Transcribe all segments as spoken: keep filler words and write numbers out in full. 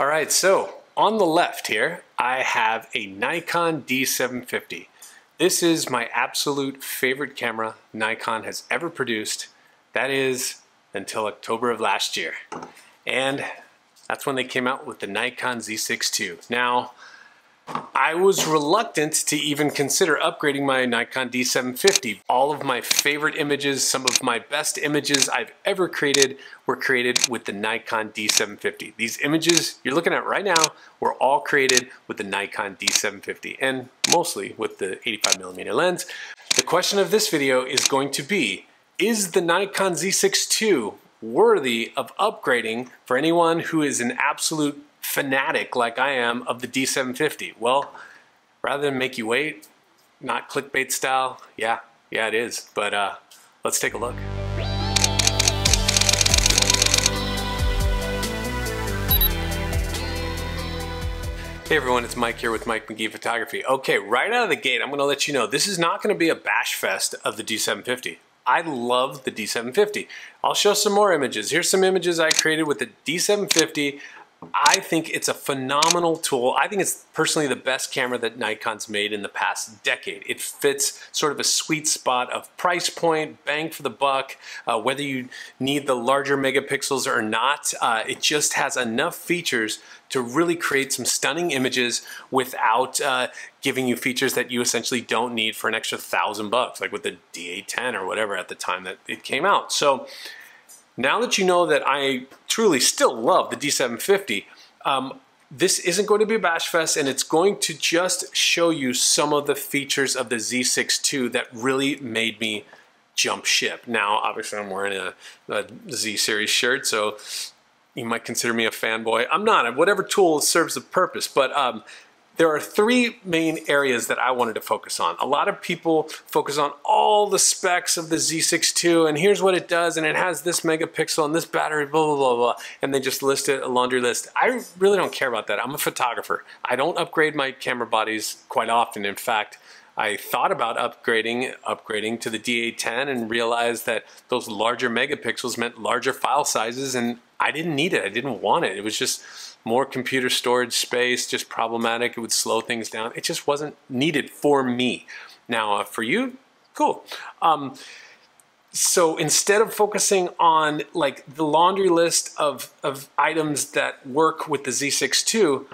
All right, so on the left here, I have a Nikon D seven fifty. This is my absolute favorite camera Nikon has ever produced. That is until October of last year. And that's when they came out with the Nikon Z six two. Now, I was reluctant to even consider upgrading my Nikon D seven fifty. All of my favorite images, some of my best images I've ever created, were created with the Nikon D seven fifty. These images you're looking at right now were all created with the Nikon D seven fifty, and mostly with the eighty-five millimeter lens. The question of this video is going to be, is the Nikon Z six two worthy of upgrading for anyone who is an absolute fanatic like I am of the D seven fifty? Well, rather than make you wait, not clickbait style, yeah, yeah it is, but uh, let's take a look. Hey everyone, it's Mike here with Mike McGee Photography. Okay, right out of the gate, I'm gonna let you know, this is not gonna be a bash fest of the D seven fifty. I love the D seven fifty. I'll show some more images. Here's some images I created with the D seven fifty. I think it's a phenomenal tool. I think it's personally the best camera that Nikon's made in the past decade. It fits sort of a sweet spot of price point, bang for the buck, uh, whether you need the larger megapixels or not. Uh, it just has enough features to really create some stunning images without uh, giving you features that you essentially don't need for an extra thousand bucks, like with the D eight ten or whatever at the time that it came out. So now that you know that I truly still love the D seven fifty, um, this isn't going to be a bash fest, and it's going to just show you some of the features of the Z six two that really made me jump ship. Now, obviously I'm wearing a, a Z series shirt, so you might consider me a fanboy. I'm not, whatever tool serves the purpose, but um, there are three main areas that I wanted to focus on. A lot of people focus on all the specs of the Z six two, and here's what it does, and it has this megapixel and this battery, blah, blah, blah, blah, and they just list it, a laundry list. I really don't care about that. I'm a photographer. I don't upgrade my camera bodies quite often. In fact, I thought about upgrading, upgrading to the D eight ten and realized that those larger megapixels meant larger file sizes, and I didn't need it. I didn't want it. It was just more computer storage space, just problematic. It would slow things down. It just wasn't needed for me. Now, uh, for you, cool. Um, so instead of focusing on like the laundry list of, of items that work with the Z six two,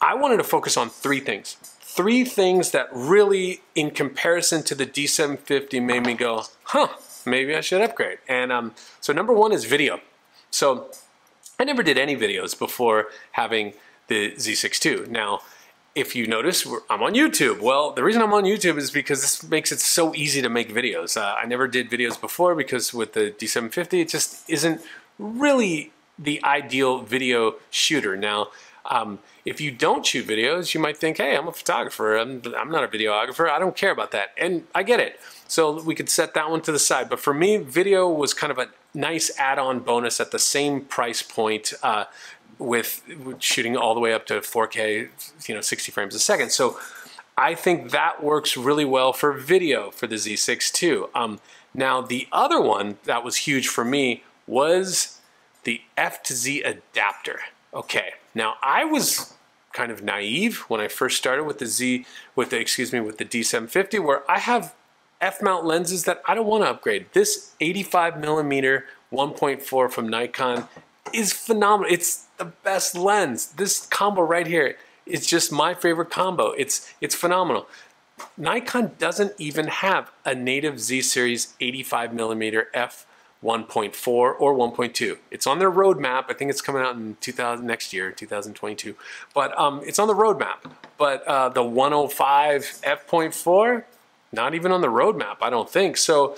I wanted to focus on three things. Three things that really, in comparison to the D seven fifty, made me go, huh, maybe I should upgrade. And um, so number one is video. So I never did any videos before having the Z six two. Now, if you notice, I'm on YouTube. Well, the reason I'm on YouTube is because this makes it so easy to make videos. Uh, I never did videos before because with the D seven fifty, it just isn't really the ideal video shooter. Now, um, if you don't shoot videos, you might think, hey, I'm a photographer, I'm, I'm not a videographer, I don't care about that. And I get it. So we could set that one to the side. But for me, video was kind of a nice add-on bonus at the same price point uh, with, with shooting all the way up to four K, you know, sixty frames a second. So I think that works really well for video for the Z six two. Um, now the other one that was huge for me was the F T Z adapter. Okay, now I was kind of naive when I first started with the Z, with the, excuse me, with the D seven fifty, where I have F-mount lenses that I don't want to upgrade. This eighty-five millimeter one point four from Nikon is phenomenal. It's the best lens. This combo right here is just my favorite combo. It's, it's phenomenal. Nikon doesn't even have a native Z series eighty-five millimeter F one point four or one point two. It's on their roadmap. I think it's coming out in two thousand next year, two thousand twenty-two. But um, it's on the roadmap. But uh, the one oh five F point four, not even on the roadmap, I don't think. So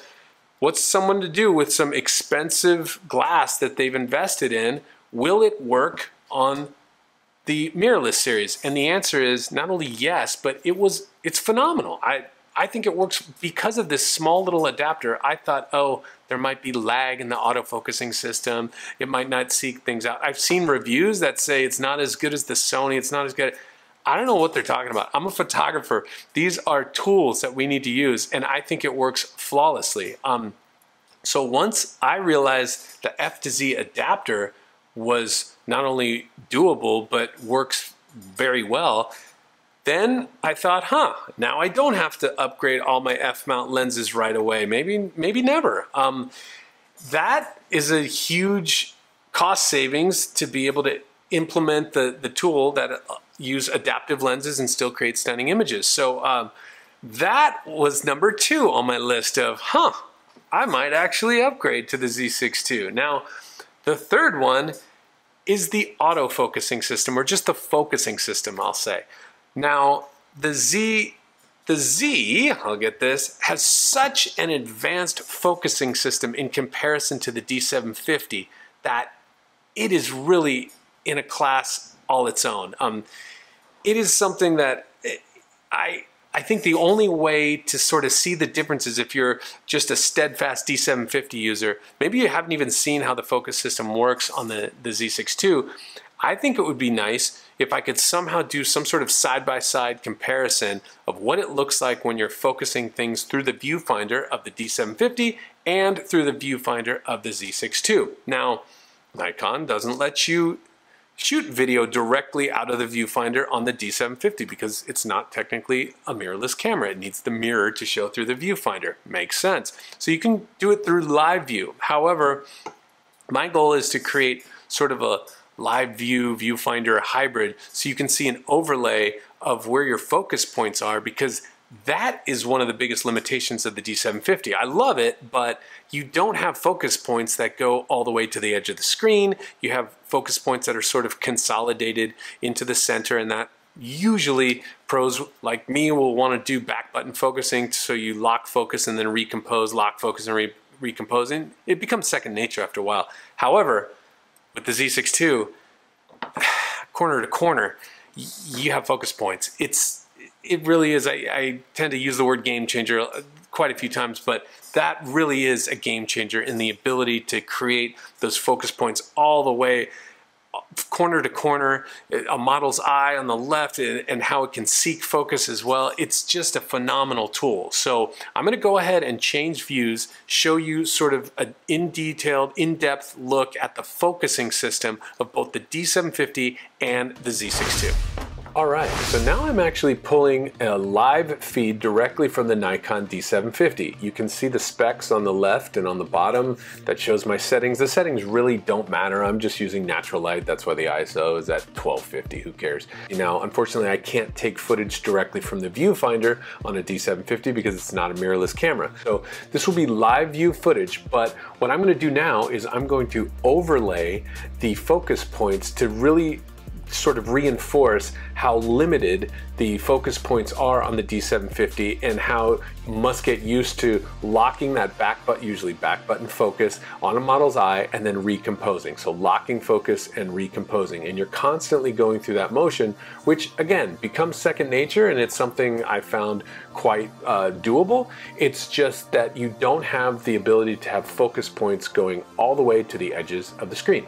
what's someone to do with some expensive glass that they've invested in? Will it work on the mirrorless series? And the answer is not only yes, but it was, it's phenomenal. I, I think it works because of this small little adapter. I thought, oh, there might be lag in the autofocusing system. It might not seek things out. I've seen reviews that say it's not as good as the Sony, it's not as good. I don't know what they're talking about. I'm a photographer. These are tools that we need to use, and I think it works flawlessly. Um, so once I realized the F to Z adapter was not only doable, but works very well. Then I thought, huh, now I don't have to upgrade all my F-mount lenses right away. Maybe, maybe never. Um, that is a huge cost savings to be able to implement the, the tool that use adaptive lenses and still create stunning images. So um, that was number two on my list of, huh, I might actually upgrade to the Z six two. Now, the third one is the auto-focusing system, or just the focusing system, I'll say. Now, the Z, the Z, I'll get this, has such an advanced focusing system in comparison to the D seven fifty that it is really in a class all its own. Um, it is something that I, I think the only way to sort of see the differences, if you're just a steadfast D seven fifty user, maybe you haven't even seen how the focus system works on the, the Z six two, I think it would be nice if I could somehow do some sort of side-by-side comparison of what it looks like when you're focusing things through the viewfinder of the D seven fifty and through the viewfinder of the Z six two. Now, Nikon doesn't let you shoot video directly out of the viewfinder on the D seven fifty because it's not technically a mirrorless camera. It needs the mirror to show through the viewfinder. Makes sense. So you can do it through live view. However, my goal is to create sort of a live view viewfinder hybrid so you can see an overlay of where your focus points are, because that is one of the biggest limitations of the D seven fifty. I love it, but you don't have focus points that go all the way to the edge of the screen. You have focus points that are sort of consolidated into the center, and that usually pros like me will want to do back button focusing, so you lock focus and then recompose, lock focus and re recompose, and it becomes second nature after a while. However, with the Z six two, corner to corner, you have focus points. It's, it really is, I, I tend to use the word game changer quite a few times, but that really is a game changer in the ability to create those focus points all the way corner to corner, a model's eye on the left, and how it can seek focus as well. It's just a phenomenal tool. So I'm going to go ahead and change views, show you sort of an in-detailed, in-depth look at the focusing system of both the D seven fifty and the Z six two. All right, so now I'm actually pulling a live feed directly from the Nikon D seven fifty. You can see the specs on the left and on the bottom that shows my settings. The settings really don't matter. I'm just using natural light. That's why the I S O is at twelve fifty, who cares? Now, unfortunately, I can't take footage directly from the viewfinder on a D seven fifty because it's not a mirrorless camera. So this will be live view footage, but what I'm gonna do now is I'm going to overlay the focus points to really sort of reinforce how limited the focus points are on the D seven fifty and how you must get used to locking that back button, usually back button focus on a model's eye, and then recomposing. So locking focus and recomposing, and you're constantly going through that motion, which again becomes second nature, and it's something I found quite uh, doable. It's just that you don't have the ability to have focus points going all the way to the edges of the screen.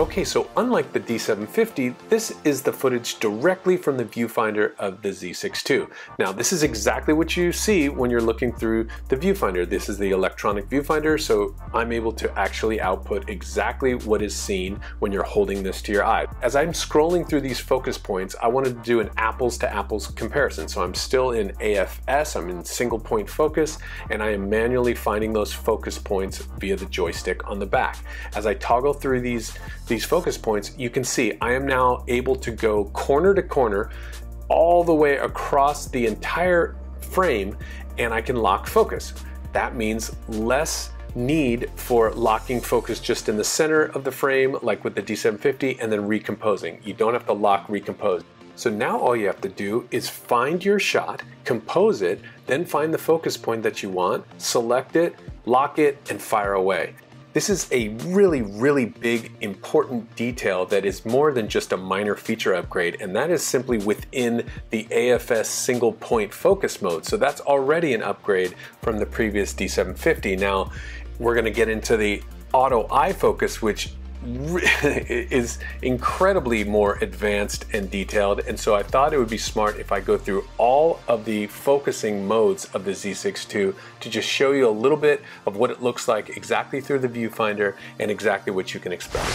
Okay, so unlike the D seven fifty, this is the footage directly from the viewfinder of the Z six two. Now, this is exactly what you see when you're looking through the viewfinder. This is the electronic viewfinder, so I'm able to actually output exactly what is seen when you're holding this to your eye. As I'm scrolling through these focus points, I wanted to do an apples to apples comparison. So I'm still in A F S, I'm in single point focus, and I am manually finding those focus points via the joystick on the back. As I toggle through these, these focus points, you can see I am now able to go corner to corner all the way across the entire frame, and I can lock focus. That means less need for locking focus just in the center of the frame like with the D seven fifty and then recomposing. You don't have to lock recompose. So now all you have to do is find your shot, compose it, then find the focus point that you want, select it, lock it, and fire away. This is a really, really big, important detail that is more than just a minor feature upgrade, and that is simply within the A F S single point focus mode. So that's already an upgrade from the previous D seven fifty. Now, we're gonna get into the auto eye focus, which is incredibly more advanced and detailed, and so I thought it would be smart if I go through all of the focusing modes of the Z six two to just show you a little bit of what it looks like exactly through the viewfinder and exactly what you can expect.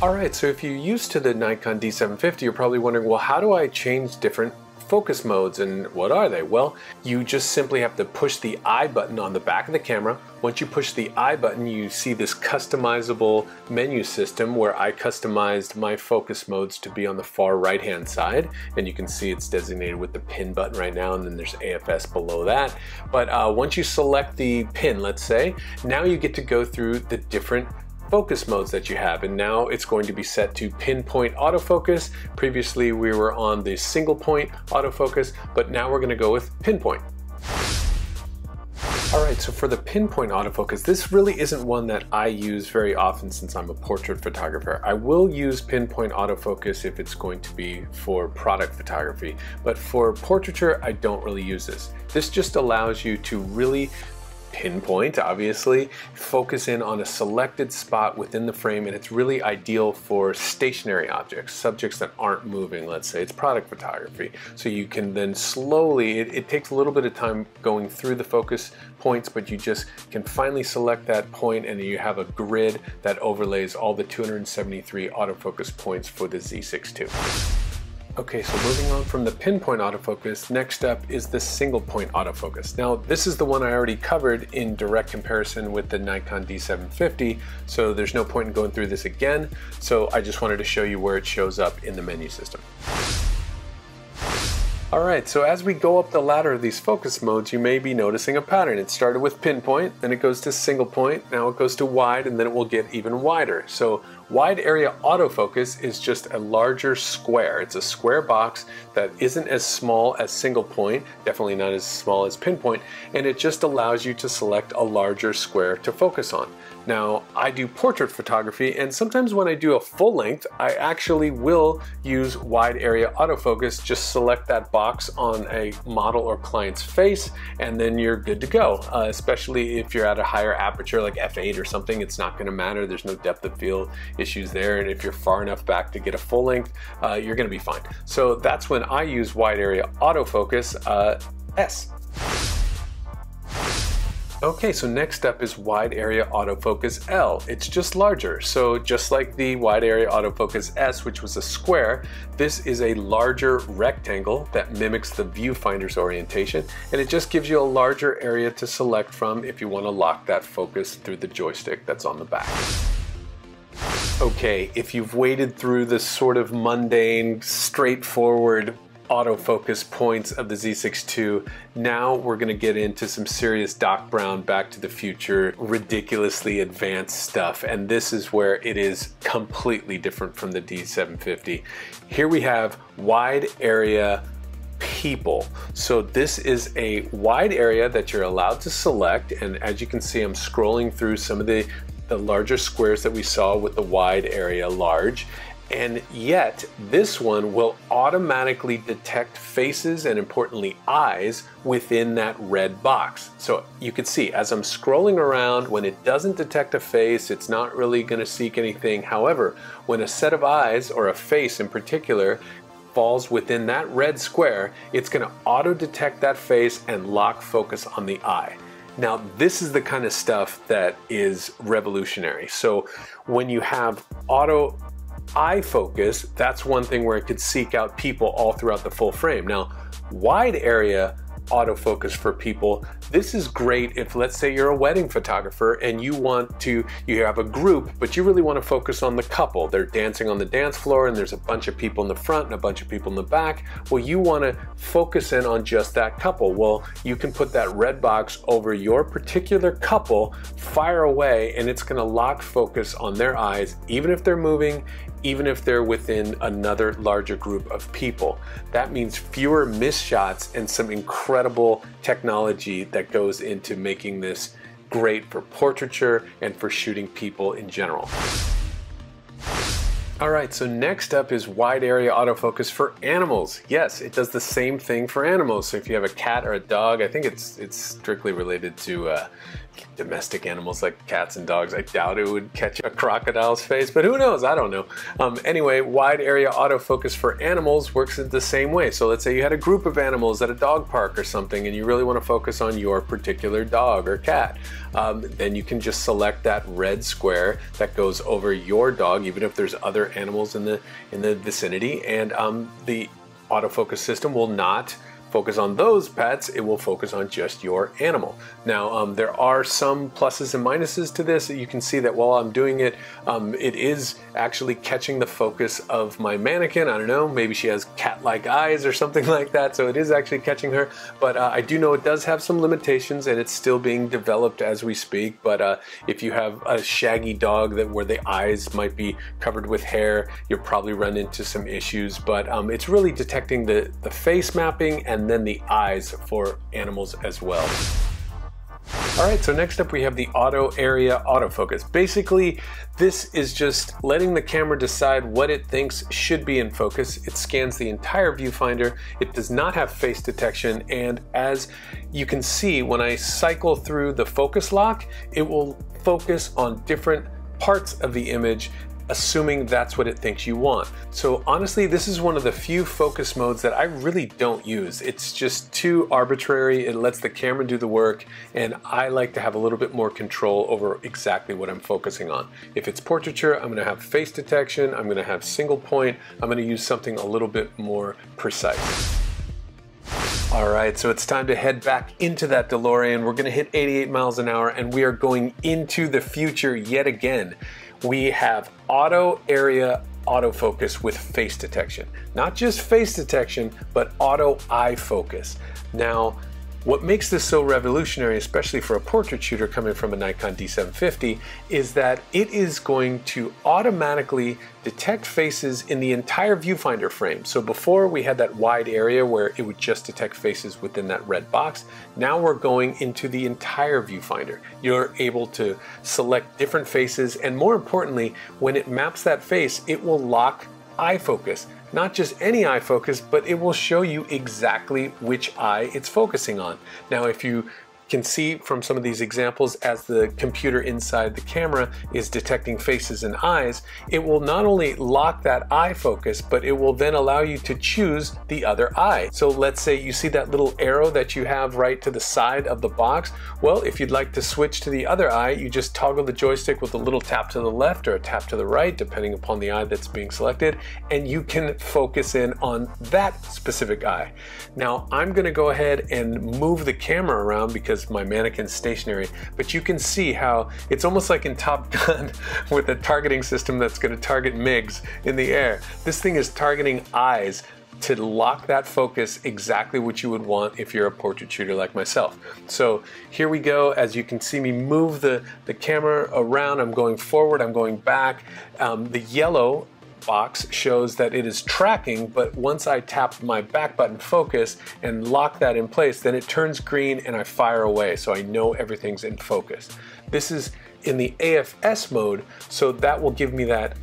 Alright, so if you're used to the Nikon D seven fifty, you're probably wondering, well, how do I change different focus modes and what are they? Well, you just simply have to push the I button on the back of the camera. Once you push the I button, you see this customizable menu system where I customized my focus modes to be on the far right hand side, and you can see it's designated with the pin button right now, and then there's A F S below that. But uh, once you select the pin, let's say, now you get to go through the different focus modes that you have, and now it's going to be set to pinpoint autofocus. Previously we were on the single point autofocus, but now we're going to go with pinpoint. Alright, so for the pinpoint autofocus, this really isn't one that I use very often since I'm a portrait photographer. I will use pinpoint autofocus if it's going to be for product photography, but for portraiture I don't really use this. This just allows you to really pinpoint, obviously, focus in on a selected spot within the frame, and it's really ideal for stationary objects, subjects that aren't moving, let's say. It's product photography. So you can then slowly, it, it takes a little bit of time going through the focus points, but you just can finally select that point, and you have a grid that overlays all the two hundred seventy-three autofocus points for the Z six two. Okay, so moving on from the pinpoint autofocus, next up is the single point autofocus. Now, this is the one I already covered in direct comparison with the Nikon D seven fifty, so there's no point in going through this again, so I just wanted to show you where it shows up in the menu system. Alright, so as we go up the ladder of these focus modes, you may be noticing a pattern. It started with pinpoint, then it goes to single point, now it goes to wide, and then it will get even wider. So wide area autofocus is just a larger square. It's a square box that isn't as small as single point, definitely not as small as pinpoint, and it just allows you to select a larger square to focus on. Now, I do portrait photography, and sometimes when I do a full length, I actually will use wide area autofocus. Just select that box on a model or client's face, and then you're good to go. Uh, especially if you're at a higher aperture like f eight or something, it's not going to matter. There's no depth of field issues there, and if you're far enough back to get a full length, uh, you're going to be fine. So that's when I use wide area autofocus uh, S. Okay, so next up is wide area autofocus L. It's just larger. So just like the wide area autofocus S, which was a square, this is a larger rectangle that mimics the viewfinder's orientation, and it just gives you a larger area to select from if you want to lock that focus through the joystick that's on the back. Okay, if you've waded through this sort of mundane, straightforward autofocus points of the Z six two, now we're going to get into some serious Doc Brown, Back to the Future, ridiculously advanced stuff, and this is where it is completely different from the D seven fifty. Here we have wide area people. So this is a wide area that you're allowed to select, and as you can see, I'm scrolling through some of the, the larger squares that we saw with the wide area large. And yet, this one will automatically detect faces and, importantly, eyes within that red box. So you can see, as I'm scrolling around, when it doesn't detect a face, it's not really going to seek anything. However, when a set of eyes, or a face in particular, falls within that red square, it's going to auto-detect that face and lock focus on the eye. Now, this is the kind of stuff that is revolutionary. So when you have auto eye focus, that's one thing where it could seek out people all throughout the full frame. Now, wide area autofocus for people, this is great if, let's say, you're a wedding photographer and you want to, you have a group, but you really want to focus on the couple. They're dancing on the dance floor and there's a bunch of people in the front and a bunch of people in the back. Well, you want to focus in on just that couple. Well, you can put that red box over your particular couple, fire away, and it's going to lock focus on their eyes, even if they're moving, even if they're within another larger group of people. That means fewer missed shots and some incredible technology that goes into making this great for portraiture and for shooting people in general. All right, so next up is wide area autofocus for animals. Yes, it does the same thing for animals. So if you have a cat or a dog, I think it's it's strictly related to uh, domestic animals like cats and dogs. I doubt it would catch a crocodile's face, but who knows? I don't know. Um, anyway, wide area autofocus for animals works in the same way. So let's say you had a group of animals at a dog park or something, and you really want to focus on your particular dog or cat. Um, then you can just select that red square that goes over your dog, even if there's other animals in the in the vicinity, and um, the autofocus system will not focus on those pets, it will focus on just your animal. Now, um, there are some pluses and minuses to this. You can see that while I'm doing it, um, it is actually catching the focus of my mannequin. I don't know, maybe she has cat-like eyes or something like that, so it is actually catching her. But uh, I do know it does have some limitations, and it's still being developed as we speak. But uh, if you have a shaggy dog that where the eyes might be covered with hair, you'll probably run into some issues. But um, it's really detecting the, the face mapping and and then the eyes for animals as well. All right, so next up we have the auto area autofocus. Basically, this is just letting the camera decide what it thinks should be in focus. It scans the entire viewfinder. It does not have face detection. And as you can see, when I cycle through the focus lock, it will focus on different parts of the image, assuming that's what it thinks you want. So honestly, this is one of the few focus modes that I really don't use. It's just too arbitrary. It lets the camera do the work, and I like to have a little bit more control over exactly what I'm focusing on. If it's portraiture, I'm gonna have face detection, I'm gonna have single point, I'm gonna use something a little bit more precise. All right, so it's time to head back into that DeLorean. We're gonna hit eighty-eight miles an hour, and we are going into the future yet again. We have auto area autofocus with face detection. Not just face detection, but auto eye focus. Now, what makes this so revolutionary, especially for a portrait shooter coming from a Nikon D seven fifty, is that it is going to automatically detect faces in the entire viewfinder frame. So before we had that wide area where it would just detect faces within that red box. Now we're going into the entire viewfinder. You're able to select different faces, and more importantly, when it maps that face, it will lock eye focus. Not just any eye focus, but it will show you exactly which eye it's focusing on. Now, if you can see from some of these examples, as the computer inside the camera is detecting faces and eyes, it will not only lock that eye focus, but it will then allow you to choose the other eye. So let's say you see that little arrow that you have right to the side of the box. Well, if you'd like to switch to the other eye, you just toggle the joystick with a little tap to the left or a tap to the right, depending upon the eye that's being selected, and you can focus in on that specific eye. Now, I'm gonna go ahead and move the camera around because my mannequin's stationary, but you can see how it's almost like in Top Gun with a targeting system that's going to target MiGs in the air. This thing is targeting eyes to lock that focus exactly what you would want if you're a portrait shooter like myself. So here we go. As you can see me move the, the camera around, I'm going forward, I'm going back. Um, the yellow box shows that it is tracking, but once I tap my back button focus and lock that in place, then it turns green and I fire away, so I know everything's in focus. This is in the A F S mode, so that will give me that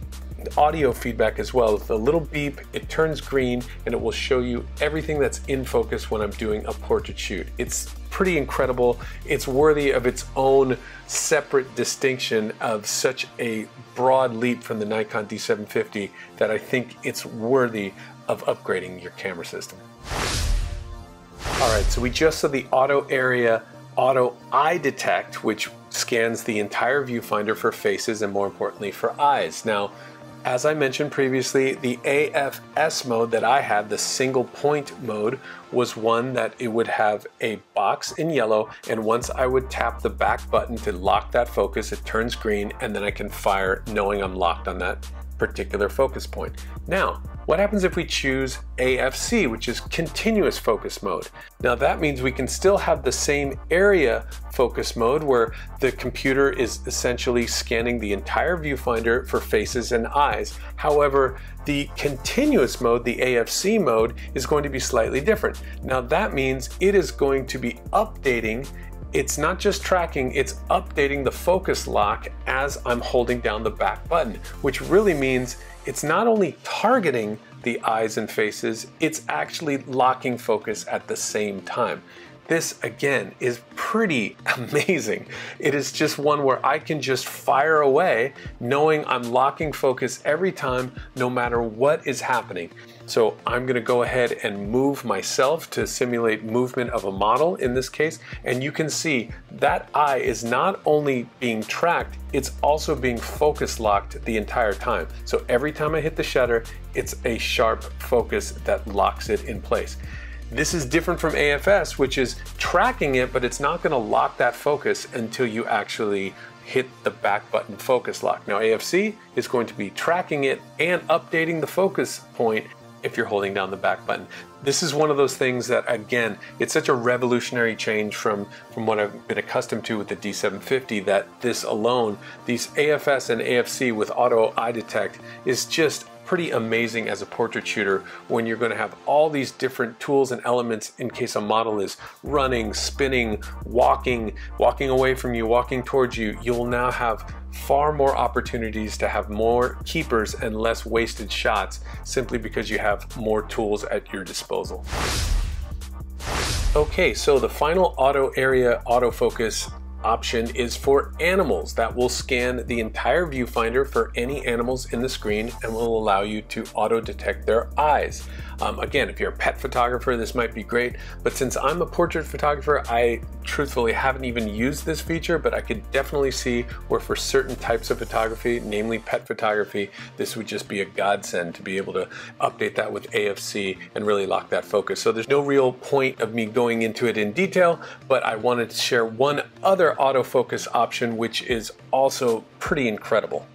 audio feedback as well. With a little beep, it turns green and it will show you everything that's in focus when I'm doing a portrait shoot. It's pretty incredible. It's worthy of its own separate distinction of such a broad leap from the Nikon D seven fifty that I think it's worthy of upgrading your camera system. All right, so we just saw the auto area auto eye detect, which scans the entire viewfinder for faces and more importantly for eyes. Now, as I mentioned previously, the A F S mode that I had, the single point mode, was one that it would have a box in yellow, and once I would tap the back button to lock that focus, it turns green, and then I can fire knowing I'm locked on that particular focus point. Now, what happens if we choose A F C, which is continuous focus mode? Now that means we can still have the same area focus mode where the computer is essentially scanning the entire viewfinder for faces and eyes. However, the continuous mode, the A F C mode, is going to be slightly different. Now that means it is going to be updating. It's not just tracking, it's updating the focus lock as I'm holding down the back button, which really means it's not only targeting the eyes and faces, it's actually locking focus at the same time. This again is pretty amazing. It is just one where I can just fire away knowing I'm locking focus every time, no matter what is happening. So I'm gonna go ahead and move myself to simulate movement of a model in this case. And you can see that eye is not only being tracked, it's also being focus locked the entire time. So every time I hit the shutter, it's a sharp focus that locks it in place. This is different from A F S, which is tracking it, but it's not gonna lock that focus until you actually hit the back button focus lock. Now A F C is going to be tracking it and updating the focus point if you're holding down the back button. This is one of those things that, again, it's such a revolutionary change from, from what I've been accustomed to with the D seven fifty that this alone, these A F S and A F C with auto eye detect is just pretty amazing as a portrait shooter when you're gonna have all these different tools and elements in case a model is running, spinning, walking, walking away from you, walking towards you. You'll now have far more opportunities to have more keepers and less wasted shots simply because you have more tools at your disposal. Okay, so the final auto area autofocus option is for animals that will scan the entire viewfinder for any animals in the screen and will allow you to auto detect their eyes. Um, again, if you're a pet photographer, this might be great, but since I'm a portrait photographer, I truthfully haven't even used this feature, but I could definitely see where for certain types of photography, namely pet photography, this would just be a godsend to be able to update that with A F C and really lock that focus. So there's no real point of me going into it in detail, but I wanted to share one other autofocus option, which is also pretty incredible.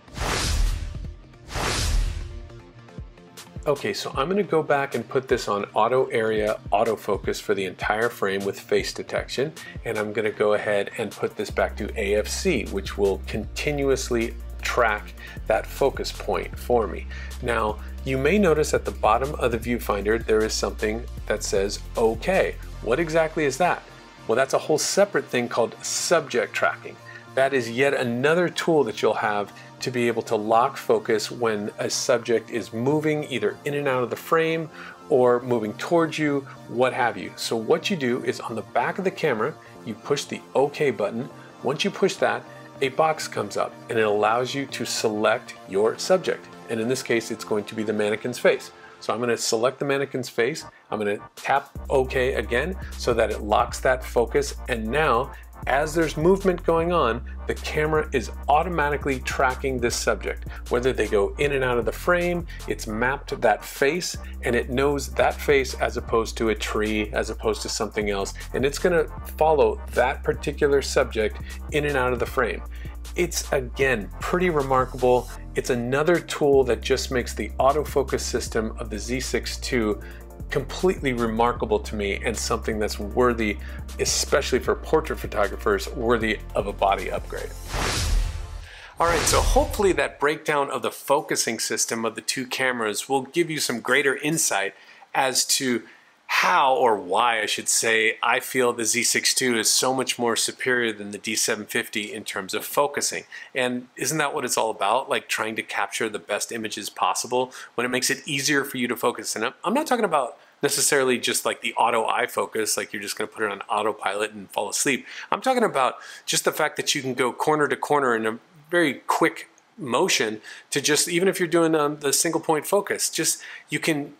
Okay, so I'm gonna go back and put this on auto area autofocus for the entire frame with face detection, and I'm gonna go ahead and put this back to A F C, which will continuously track that focus point for me. Now, you may notice at the bottom of the viewfinder, there is something that says, okay. What exactly is that? Well, that's a whole separate thing called subject tracking. That is yet another tool that you'll have to be able to lock focus when a subject is moving either in and out of the frame or moving towards you, what have you. So what you do is on the back of the camera, you push the OK button. Once you push that, a box comes up and it allows you to select your subject. And in this case, it's going to be the mannequin's face. So I'm gonna select the mannequin's face, I'm gonna tap OK again so that it locks that focus, and now, as there's movement going on, the camera is automatically tracking this subject. Whether they go in and out of the frame, it's mapped that face, and it knows that face as opposed to a tree, as opposed to something else, and it's gonna follow that particular subject in and out of the frame. It's, again, pretty remarkable. It's another tool that just makes the autofocus system of the Z six two completely remarkable to me and something that's worthy, especially for portrait photographers, worthy of a body upgrade. All right, so hopefully that breakdown of the focusing system of the two cameras will give you some greater insight as to how, or why I should say, I feel the Z six two is so much more superior than the D seven fifty in terms of focusing. And isn't that what it's all about? Like trying to capture the best images possible when it makes it easier for you to focus. And I'm not talking about necessarily just like the auto eye focus, like you're just gonna put it on autopilot and fall asleep. I'm talking about just the fact that you can go corner to corner in a very quick motion to just, even if you're doing um, the single point focus, just you can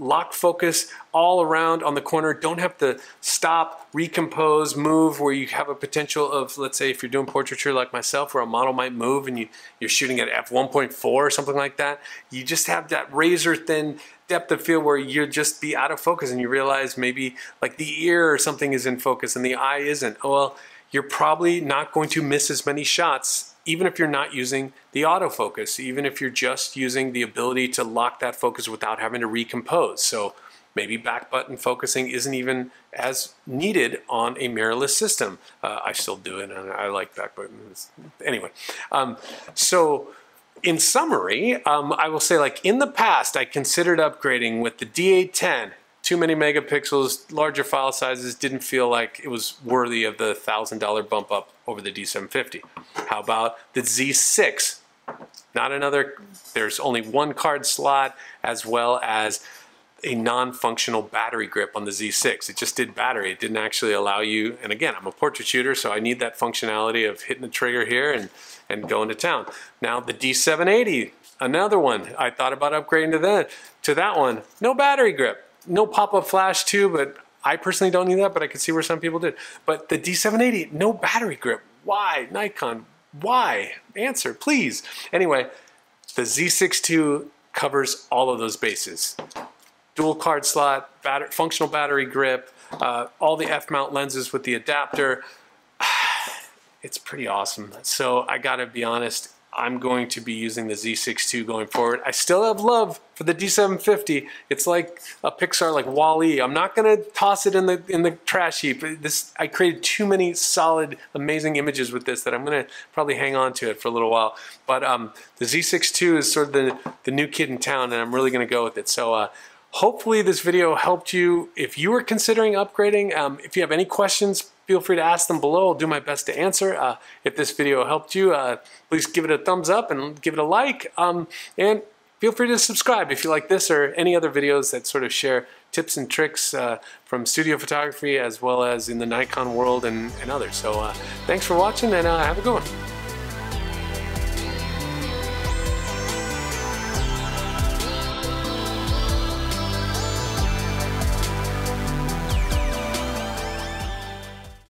lock focus all around on the corner, don't have to stop, recompose, move, where you have a potential of, let's say if you're doing portraiture like myself where a model might move and you, you're shooting at f one point four or something like that, you just have that razor thin depth of field where you'll just be out of focus and you realize maybe like the ear or something is in focus and the eye isn't. Well, you're probably not going to miss as many shots even if you're not using the autofocus, even if you're just using the ability to lock that focus without having to recompose. So maybe back button focusing isn't even as needed on a mirrorless system. Uh, I still do it, and I like back buttons. Anyway, um, so in summary, um, I will say, like, in the past, I considered upgrading with the D eight ten. Too many megapixels, larger file sizes, didn't feel like it was worthy of the one thousand dollar bump up over the D seven fifty. How about the Z six? Not another, there's only one card slot, as well as a non-functional battery grip on the Z six. It just did battery. It didn't actually allow you, and again, I'm a portrait shooter, so I need that functionality of hitting the trigger here and, and going to town. Now the D seven eighty, another one, I thought about upgrading to that, to that one. No battery grip, no pop-up flash too, but I personally don't need that, but I could see where some people did. But the D seven eighty, no battery grip. Why, Nikon? Why? Answer, please. Anyway, the Z six two covers all of those bases. Dual card slot, battery, functional battery grip, uh, all the F-mount lenses with the adapter. It's pretty awesome. So I gotta be honest, I'm going to be using the Z six two going forward. I still have love for the D seven fifty. It's like a Pixar, like WALL-E. I'm not gonna toss it in the in the trash heap. This, I created too many solid, amazing images with this that I'm gonna probably hang on to it for a little while. But um, the Z six two is sort of the, the new kid in town, and I'm really gonna go with it. So uh, hopefully this video helped you. If you were considering upgrading, um, if you have any questions, feel free to ask them below. I'll do my best to answer. Uh, if this video helped you, uh, please give it a thumbs up and give it a like. Um, and feel free to subscribe if you like this or any other videos that sort of share tips and tricks uh, from studio photography as well as in the Nikon world and, and others. So uh, thanks for watching, and uh, have a good one.